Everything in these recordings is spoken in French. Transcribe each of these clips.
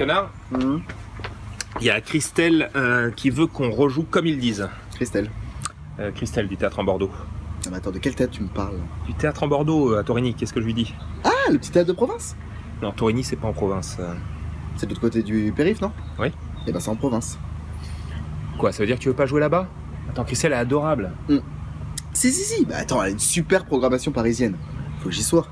Connard. Il y a Christelle qui veut qu'on rejoue comme ils disent. Christelle. Christelle du Théâtre en Bord d'Ô. Ah, mais attends, de quel théâtre tu me parles? Du Théâtre en Bord d'Ô à Thorigny, qu'est-ce que je lui dis? Ah, le petit théâtre de province? Non, Thorigny c'est pas en province. C'est de l'autre côté du périph', non? Oui. Et ben c'est en province. Quoi, ça veut dire que tu veux pas jouer là-bas? Attends, Christelle est adorable. Si, bah attends, elle a une super programmation parisienne. Faut que j'y sois.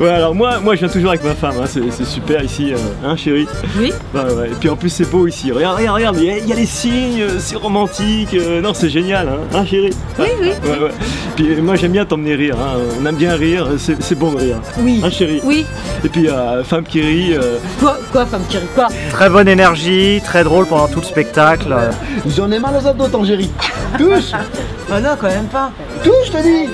Ouais, alors moi je viens toujours avec ma femme, hein, c'est super ici, hein chérie? Oui. Ouais. Et puis en plus c'est beau ici, regarde, il y a les signes, c'est romantique, non c'est génial, hein chérie? Oui. Ouais. Puis moi j'aime bien t'emmener rire, hein. On aime bien rire, c'est bon de rire. Oui. Hein chérie? Oui. Et puis femme qui rit... Quoi femme qui rit? Quoi? Très bonne énergie, très drôle pendant tout le spectacle. J'en ai mal aux abdos, Tangérie. Touche. Bah non, quand même pas. Touche, te dis.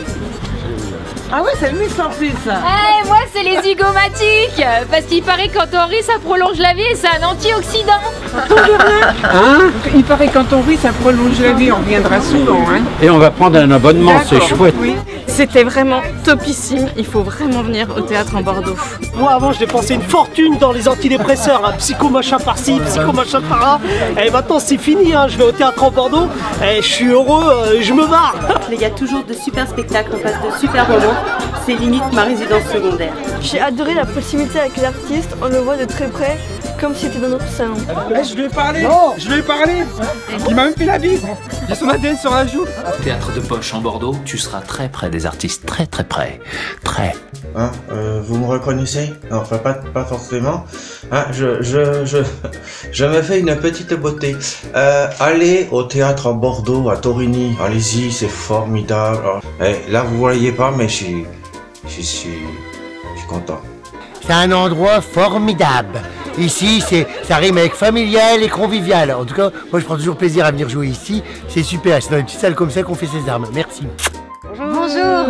Ah ouais, c'est le muscle en plus. Eh, moi c'est les zygomatiques. Parce qu'il paraît que quand on rit, ça prolonge la vie et c'est un antioxydant. Hein? Il paraît que quand on rit, ça prolonge la vie, on reviendra souvent. Hein. Et on va prendre un abonnement, c'est chouette. Oui. C'était vraiment topissime, il faut vraiment venir au Théâtre en Bord d'Ô. Moi avant je dépensais une fortune dans les antidépresseurs, psycho machin par-ci, psycho machin par-là. Et maintenant c'est fini, hein. Je vais au Théâtre en Bord d'Ô, et je suis heureux, je me marre. Il y a toujours de super spectacles, on passe de super moments, c'est limite ma résidence secondaire. J'ai adoré la proximité avec l'artiste, on le voit de très près, comme si c'était dans notre salon. Je lui ai parlé, il m'a même fait la bise, j'ai son ADN sur la joue. Théâtre de poche en Bord d'Ô, tu seras très près des artistes, très près, Hein, vous me reconnaissez? Enfin, pas forcément. Hein, je me fais une petite beauté. Allez au Théâtre en Bord d'Ô, à Thorigny. Allez-y, c'est formidable. Et là, vous voyez pas, mais je suis content. C'est un endroit formidable. Ici, ça rime avec familial et convivial. En tout cas, moi, je prends toujours plaisir à venir jouer ici. C'est super. C'est dans une petite salle comme ça qu'on fait ses armes. Merci. Bonjour,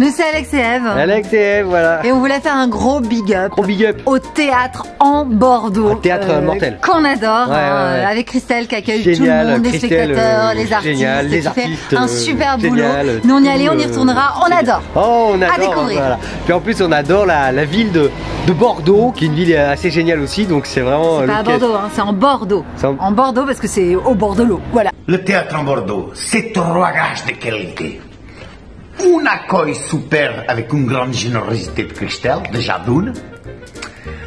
nous c'est Alex et Eve. Alex et Eve, voilà. Et on voulait faire un gros big up. Gros big up. Au Théâtre en Bord d'Ô. Un théâtre mortel. Qu'on adore, ouais. Avec Christelle qui accueille tout le monde, les spectateurs, les artistes. Génial, les artistes. Fait un super boulot. Nous on y allait, on y retournera, on adore. Oh, on adore. À découvrir. Voilà. Puis en plus on adore la ville de Bord d'Ô, qui est une ville assez géniale aussi, donc c'est vraiment... C'est pas à Bord d'Ô, hein, c'est en Bord d'Ô. En Bord d'Ô parce que c'est au bord de l'eau, voilà. Le Théâtre en Bord d'Ô, c'est un royage de qualité. Un accueil super avec une grande générosité de Christelle, déjà d'une,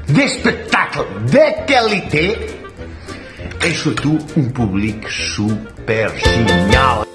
des spectacles de qualité et surtout un public super génial.